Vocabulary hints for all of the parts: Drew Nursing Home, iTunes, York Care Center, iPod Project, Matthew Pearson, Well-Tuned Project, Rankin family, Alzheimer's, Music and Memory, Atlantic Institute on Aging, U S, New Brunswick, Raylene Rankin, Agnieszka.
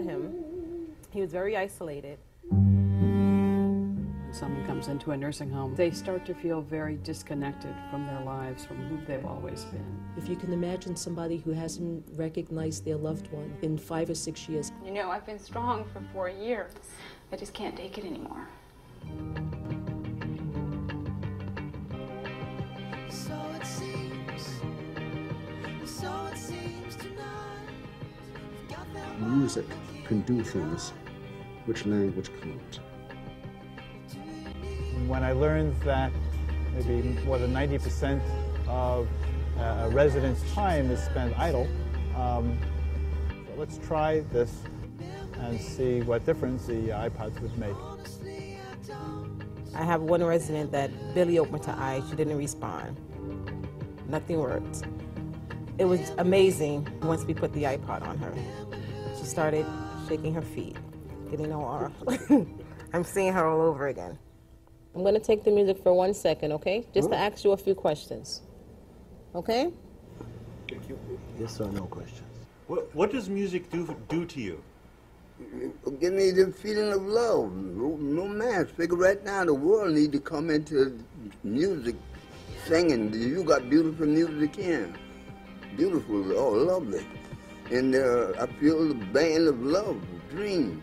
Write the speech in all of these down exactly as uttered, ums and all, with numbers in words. met him, he was very isolated. When someone comes into a nursing home, they start to feel very disconnected from their lives, from who they've always been. If you can imagine somebody who hasn't recognized their loved one in five or six years. You know, I've been strong for four years. I just can't take it anymore. Music can do things which language can't. When I learned that maybe more than ninety percent of a resident's time is spent idle, um, so let's try this and see what difference the iPods would make. I have one resident that barely opened her eyes. She didn't respond. Nothing worked. It was amazing once we put the iPod on her. She started shaking her feet, getting no arm. I'm seeing her all over again. I'm going to take the music for one second, okay? Just to ask you a few questions. Okay? Thank you. Yes or no questions. What, what does music do, do to you? Give me the feeling of love, no mask. Figure right now the world need to come into music, singing. You got beautiful music here. Beautiful, oh, lovely. And uh, I feel the band of love, dream.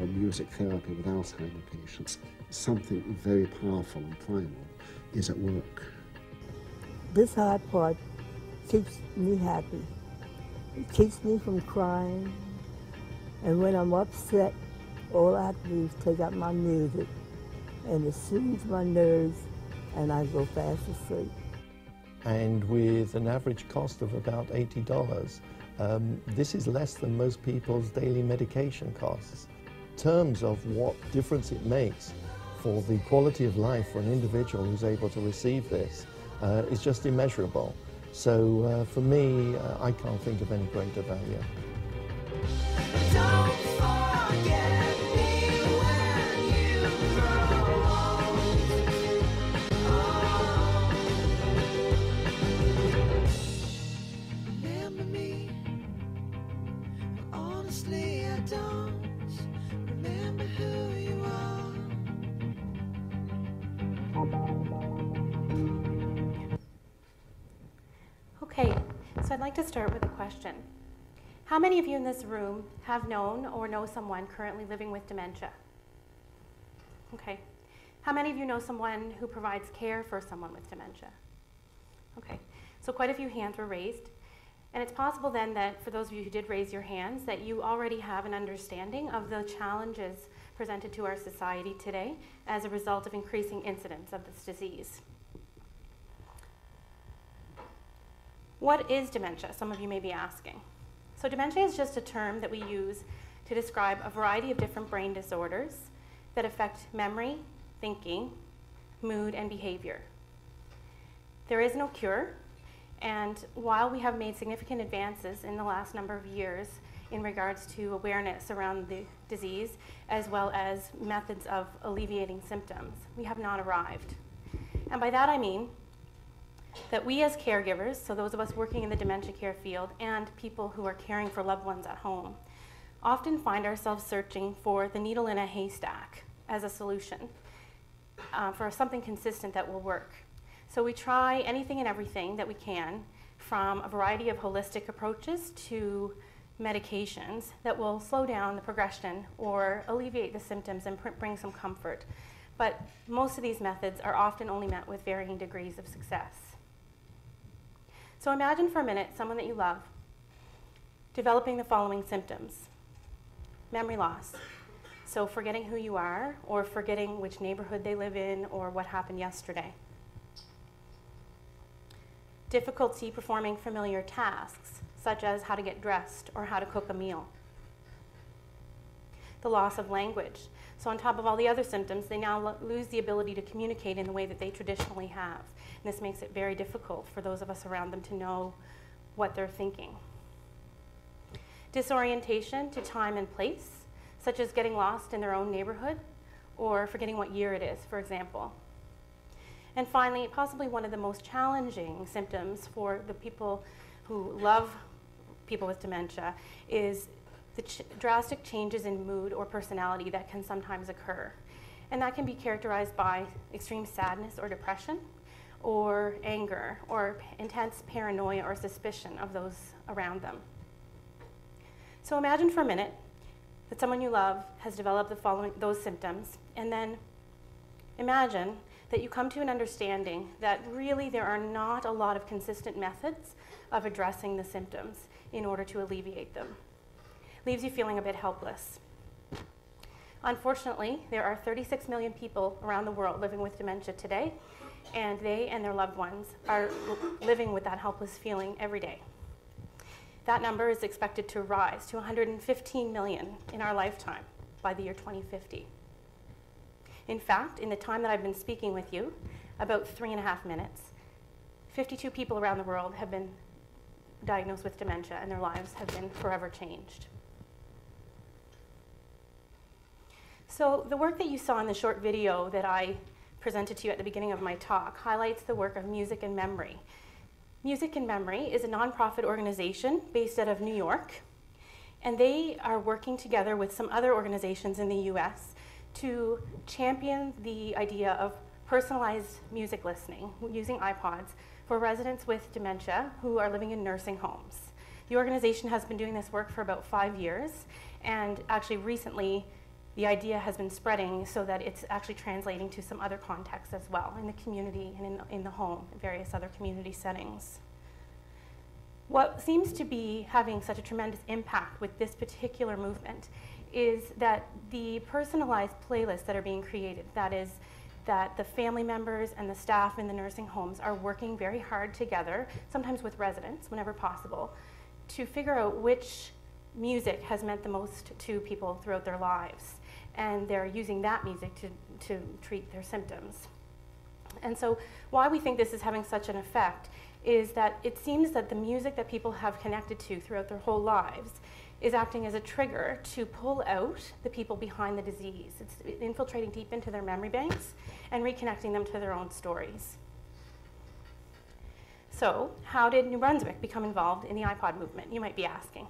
A music therapy with Alzheimer's patients, something very powerful and primal is at work. This hard part keeps me happy. It keeps me from crying, and when I'm upset, all I have to do is take out my music, and it soothes my nerves, and I go fast asleep. And with an average cost of about eighty dollars, um, this is less than most people's daily medication costs. In terms of what difference it makes for the quality of life for an individual who's able to receive this, uh, is just immeasurable. So uh, for me, uh, I can't think of any greater value. Don't forget me when you grow old. Oh. Remember me, but honestly I don't remember who you are. Okay, so I'd like to start with a question. How many of you in this room have known or know someone currently living with dementia? Okay. How many of you know someone who provides care for someone with dementia? Okay. So quite a few hands were raised. And it's possible then that for those of you who did raise your hands, that you already have an understanding of the challenges presented to our society today as a result of increasing incidence of this disease. What is dementia? Some of you may be asking. So dementia is just a term that we use to describe a variety of different brain disorders that affect memory, thinking, mood, and behavior. There is no cure, and while we have made significant advances in the last number of years in regards to awareness around the disease, as well as methods of alleviating symptoms, we have not arrived. And by that I mean that we as caregivers, so those of us working in the dementia care field and people who are caring for loved ones at home, often find ourselves searching for the needle in a haystack as a solution, uh, for something consistent that will work. So we try anything and everything that we can, from a variety of holistic approaches to medications that will slow down the progression or alleviate the symptoms and bring some comfort. But most of these methods are often only met with varying degrees of success. So imagine for a minute someone that you love developing the following symptoms. Memory loss. So forgetting who you are, or forgetting which neighborhood they live in, or what happened yesterday. Difficulty performing familiar tasks, such as how to get dressed or how to cook a meal. The loss of language. So on top of all the other symptoms, they now lose the ability to communicate in the way that they traditionally have. And this makes it very difficult for those of us around them to know what they're thinking. Disorientation to time and place, such as getting lost in their own neighborhood or forgetting what year it is, for example. And finally, possibly one of the most challenging symptoms for the people who love people with dementia is the ch drastic changes in mood or personality that can sometimes occur. And that can be characterized by extreme sadness or depression, or anger, or intense paranoia or suspicion of those around them. So imagine for a minute that someone you love has developed the following, those symptoms, and then imagine that you come to an understanding that really there are not a lot of consistent methods of addressing the symptoms in order to alleviate them. Leaves you feeling a bit helpless. Unfortunately, there are thirty-six million people around the world living with dementia today, and they and their loved ones are living with that helpless feeling every day. That number is expected to rise to one hundred fifteen million in our lifetime by the year twenty fifty. In fact, in the time that I've been speaking with you, about three and a half minutes, fifty-two people around the world have been diagnosed with dementia, and their lives have been forever changed. So the work that you saw in the short video that I presented to you at the beginning of my talk highlights the work of Music and Memory. Music and Memory is a nonprofit organization based out of New York, and they are working together with some other organizations in the U S to champion the idea of personalized music listening using iPods for residents with dementia who are living in nursing homes. The organization has been doing this work for about five years, and actually recently the idea has been spreading so that it's actually translating to some other contexts as well, in the community and in, in the home, and various other community settings. What seems to be having such a tremendous impact with this particular movement is that the personalized playlists that are being created, that is, that the family members and the staff in the nursing homes are working very hard together, sometimes with residents, whenever possible, to figure out which music has meant the most to people throughout their lives. And they're using that music to, to treat their symptoms. And so why we think this is having such an effect is that it seems that the music that people have connected to throughout their whole lives is acting as a trigger to pull out the people behind the disease. It's infiltrating deep into their memory banks and reconnecting them to their own stories. So how did New Brunswick become involved in the iPod movement, you might be asking.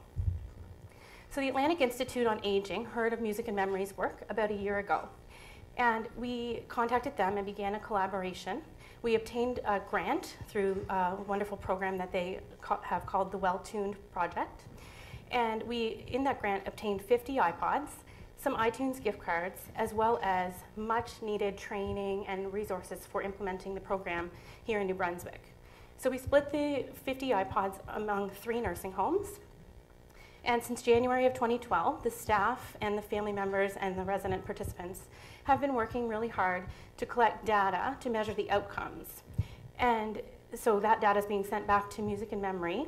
So the Atlantic Institute on Aging heard of Music and Memory's work about a year ago, and we contacted them and began a collaboration. We obtained a grant through a wonderful program that they have called the Well-Tuned Project, and we, in that grant, obtained fifty iPods, some iTunes gift cards, as well as much-needed training and resources for implementing the program here in New Brunswick. So we split the fifty iPods among three nursing homes. And since January of twenty twelve, the staff and the family members and the resident participants have been working really hard to collect data to measure the outcomes. And so that data is being sent back to Music and Memory,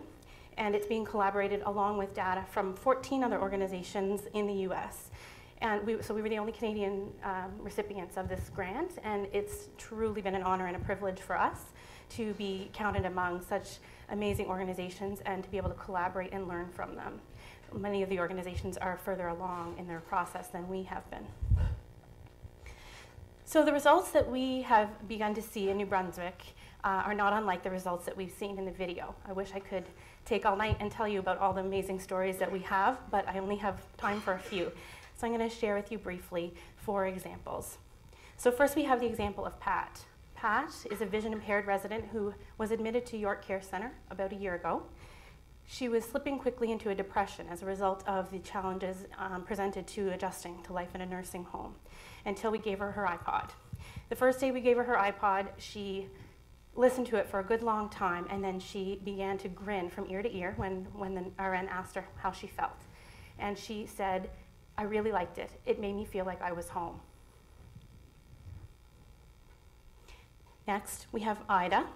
and it's being collaborated along with data from fourteen other organizations in the U S. And we, so we were the only Canadian um, recipients of this grant, and it's truly been an honor and a privilege for us to be counted among such amazing organizations and to be able to collaborate and learn from them. Many of the organizations are further along in their process than we have been. So the results that we have begun to see in New Brunswick uh, are not unlike the results that we've seen in the video. I wish I could take all night and tell you about all the amazing stories that we have, but I only have time for a few. So I'm going to share with you briefly four examples. So first we have the example of Pat. Pat is a vision-impaired resident who was admitted to York Care Center about a year ago. She was slipping quickly into a depression as a result of the challenges um, presented to adjusting to life in a nursing home until we gave her her iPod. The first day we gave her her iPod, she listened to it for a good long time, and then she began to grin from ear to ear when, when the R N asked her how she felt. And she said, "I really liked it. It made me feel like I was home." Next, we have Ida.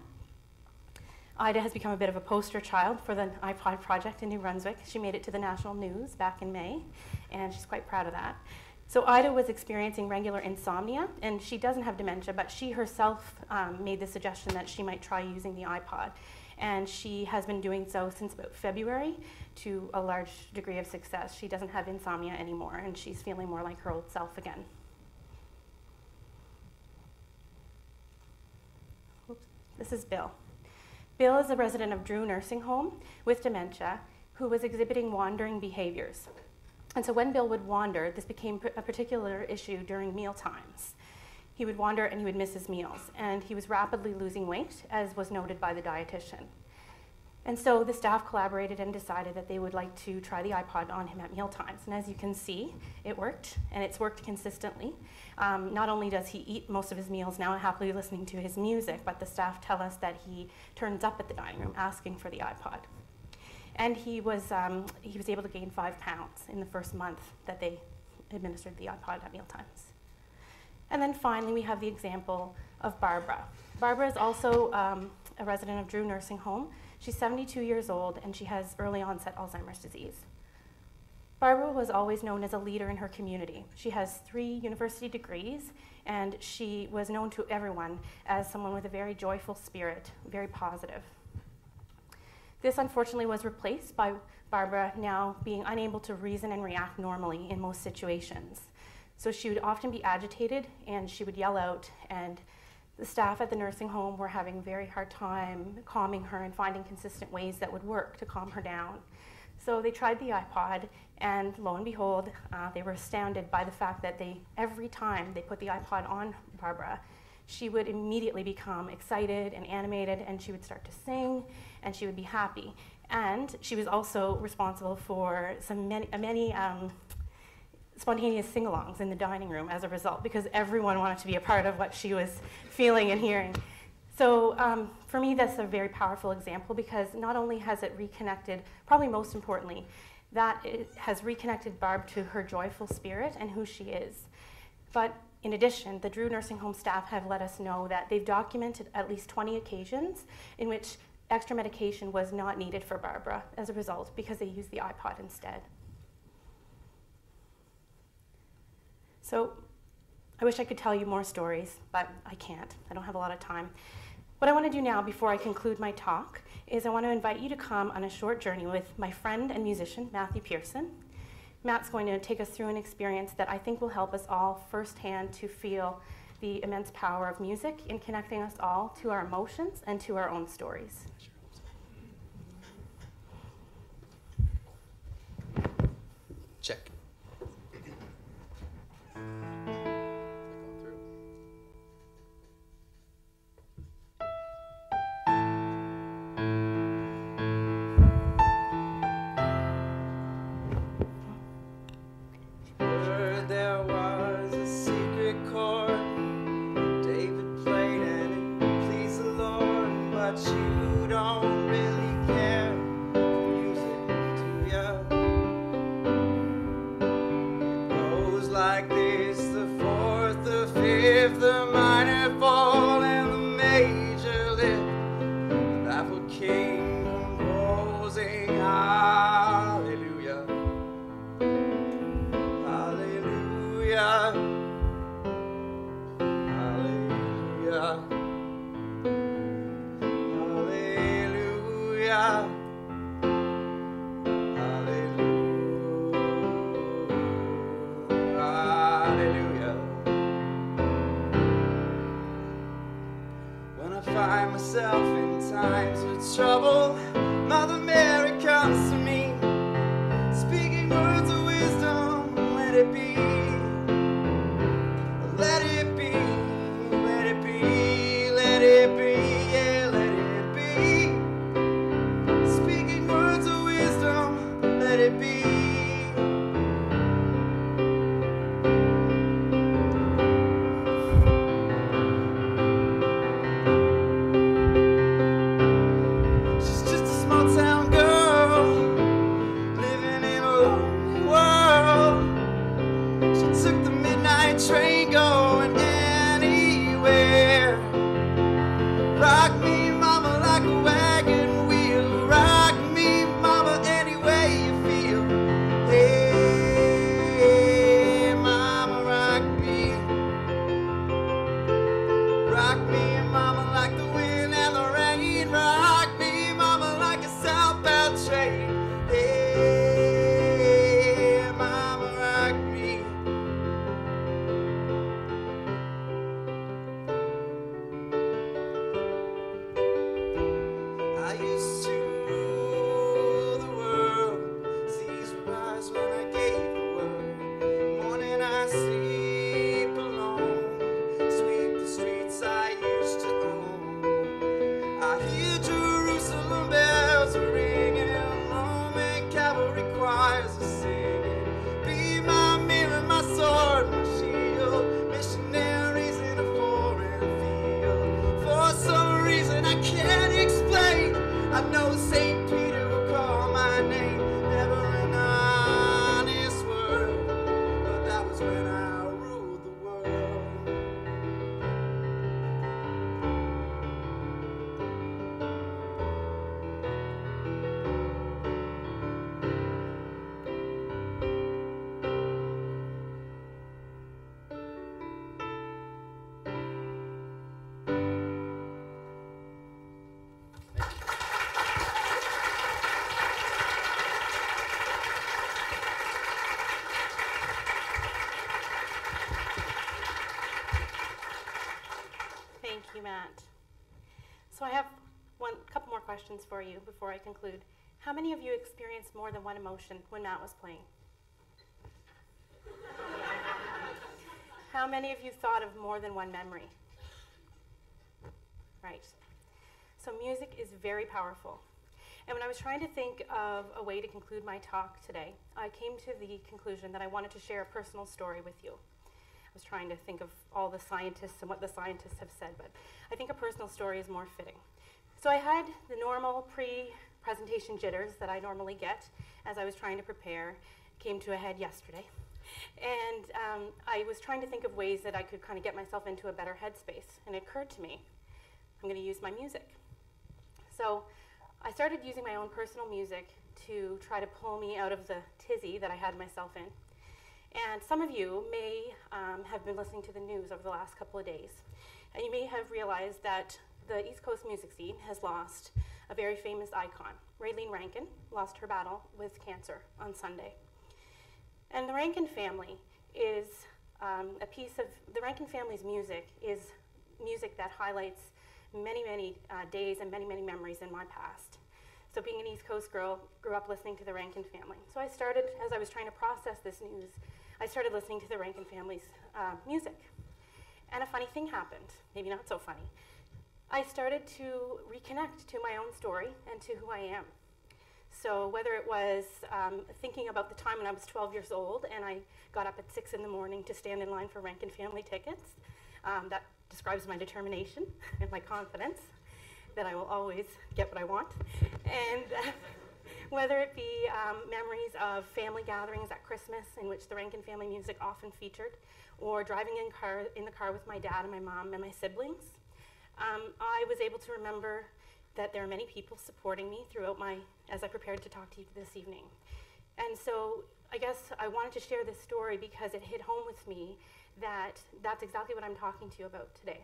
Ida has become a bit of a poster child for the iPod Project in New Brunswick. She made it to the national news back in May, and she's quite proud of that. So Ida was experiencing regular insomnia, and she doesn't have dementia, but she herself um, made the suggestion that she might try using the iPod. And she has been doing so since about February to a large degree of success. She doesn't have insomnia anymore, and she's feeling more like her old self again. Oops, this is Bill. Bill is a resident of Drew Nursing Home with dementia who was exhibiting wandering behaviors. And so when Bill would wander, this became a particular issue during meal times. He would wander and he would miss his meals, and he was rapidly losing weight, as was noted by the dietitian. And so the staff collaborated and decided that they would like to try the iPod on him at meal times. And as you can see, it worked, and it's worked consistently. Um, not only does he eat most of his meals now happily listening to his music, but the staff tell us that he turns up at the dining room asking for the iPod. And he was, um, he was able to gain five pounds in the first month that they administered the iPod at meal times. And then finally, we have the example of Barbara. Barbara is also um, a resident of Drew Nursing Home. She's seventy-two years old, and she has early onset Alzheimer's disease. Barbara was always known as a leader in her community. She has three university degrees, and she was known to everyone as someone with a very joyful spirit, very positive. This, unfortunately, was replaced by Barbara now being unable to reason and react normally in most situations. So she would often be agitated, and she would yell out, and the staff at the nursing home were having a very hard time calming her and finding consistent ways that would work to calm her down. So they tried the iPod, and lo and behold, uh, they were astounded by the fact that they, every time they put the iPod on Barbara, she would immediately become excited and animated, and she would start to sing, and she would be happy. And she was also responsible for some many, many um, spontaneous sing-alongs in the dining room as a result, because everyone wanted to be a part of what she was feeling and hearing. So um, for me, that's a very powerful example, because not only has it reconnected, probably most importantly, that it has reconnected Barb to her joyful spirit and who she is. But in addition, the Drew Nursing Home staff have let us know that they've documented at least twenty occasions in which extra medication was not needed for Barbara as a result, because they used the iPod instead. So I wish I could tell you more stories, but I can't. I don't have a lot of time. What I want to do now, before I conclude my talk, is I want to invite you to come on a short journey with my friend and musician, Matthew Pearson. Matt's going to take us through an experience that I think will help us all firsthand to feel the immense power of music in connecting us all to our emotions and to our own stories. Check. Just format. So I have one couple more questions for you before I conclude. How many of you experienced more than one emotion when Matt was playing? How many of you thought of more than one memory? Right. So music is very powerful. And when I was trying to think of a way to conclude my talk today, I came to the conclusion that I wanted to share a personal story with you. I was trying to think of all the scientists and what the scientists have said, but I think a personal story is more fitting. So I had the normal pre-presentation jitters that I normally get as I was trying to prepare. Came to a head yesterday. And um, I was trying to think of ways that I could kind of get myself into a better headspace. And it occurred to me, I'm going to use my music. So I started using my own personal music to try to pull me out of the tizzy that I had myself in. And some of you may um, have been listening to the news over the last couple of days. And you may have realized that the East Coast music scene has lost a very famous icon. Raylene Rankin lost her battle with cancer on Sunday. And the Rankin family is um, a piece of, the Rankin family's music is music that highlights many, many uh, days and many, many memories in my past. So being an East Coast girl, grew up listening to the Rankin family. So I started, as I was trying to process this news, I started listening to the Rankin family's uh, music. And a funny thing happened, maybe not so funny. I started to reconnect to my own story and to who I am. So whether it was um, thinking about the time when I was twelve years old and I got up at six in the morning to stand in line for Rankin family tickets, um, that describes my determination and my confidence that I will always get what I want. And uh, whether it be um, memories of family gatherings at Christmas in which the Rankin family music often featured, or driving in, car, in the car with my dad and my mom and my siblings, um, I was able to remember that there are many people supporting me throughout my, as I prepared to talk to you this evening. And so I guess I wanted to share this story because it hit home with me that that's exactly what I'm talking to you about today.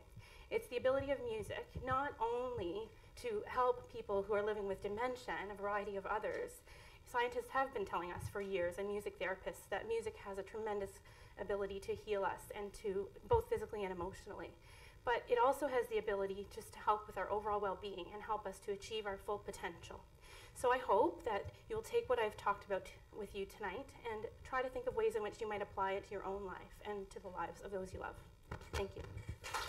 It's the ability of music not only to help people who are living with dementia and a variety of others. Scientists have been telling us for years, and music therapists, that music has a tremendous ability to heal us, and to both physically and emotionally. But it also has the ability just to help with our overall well-being and help us to achieve our full potential. So I hope that you'll take what I've talked about with you tonight and try to think of ways in which you might apply it to your own life and to the lives of those you love. Thank you.